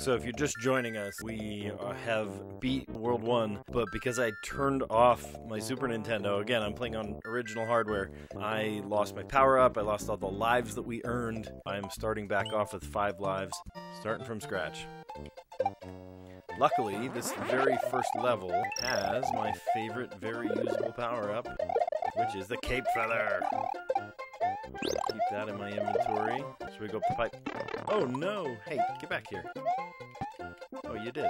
So if you're just joining us, we have beat World 1, but because I turned off my Super Nintendo, again, I'm playing on original hardware, I lost my power-up, I lost all the lives that we earned. I'm starting back off with 5 lives, starting from scratch. Luckily, this very first level has my favorite, very usable power-up, which is the Cape Feather. Keep that in my inventory. Should we go pipe? Oh no! Hey, get back here. Oh, you did.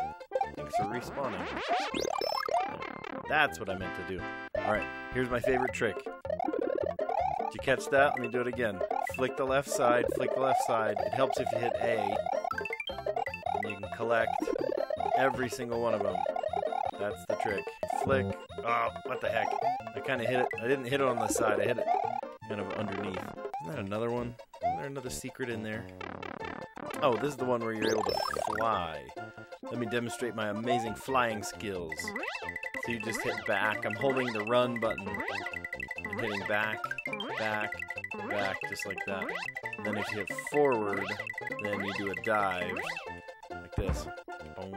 Thanks for respawning. That's what I meant to do. Alright, here's my favorite trick. Did you catch that? Let me do it again. Flick the left side, flick the left side. It helps if you hit A. And you can collect every single one of them. That's the trick. Flick. Oh, what the heck. I kind of hit it. I didn't hit it on the side. I hit it kind of underneath. Isn't that another one? Isn't there another secret in there? Oh, this is the one where you're able to fly. Let me demonstrate my amazing flying skills. So you just hit back. I'm holding the run button. I'm hitting back, back, back, just like that. And then if you hit forward, then you do a dive, like this. Boom.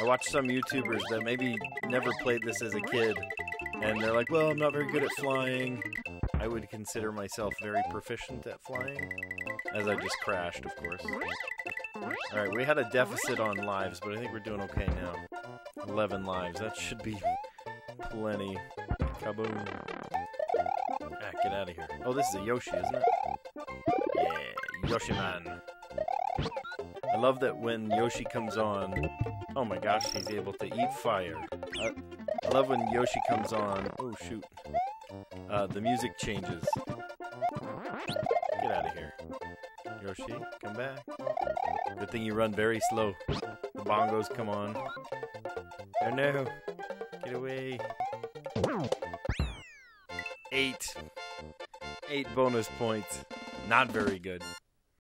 I watched some YouTubers that maybe never played this as a kid, and they're like, well, I'm not very good at flying. I would consider myself very proficient at flying, as I just crashed, of course. Alright, we had a deficit on lives, but I think we're doing okay now. 11 lives, that should be plenty. Kaboom. Ah, get out of here. Oh, this is a Yoshi, isn't it? Yeah, Yoshi man. I love that when Yoshi comes on, oh my gosh, he's able to eat fire. I love when Yoshi comes on, oh shoot, the music changes. Get out of here. Yoshi, come back. Good thing you run very slow. The bongos come on. Oh no, get away. 8. 8 bonus points. Not very good.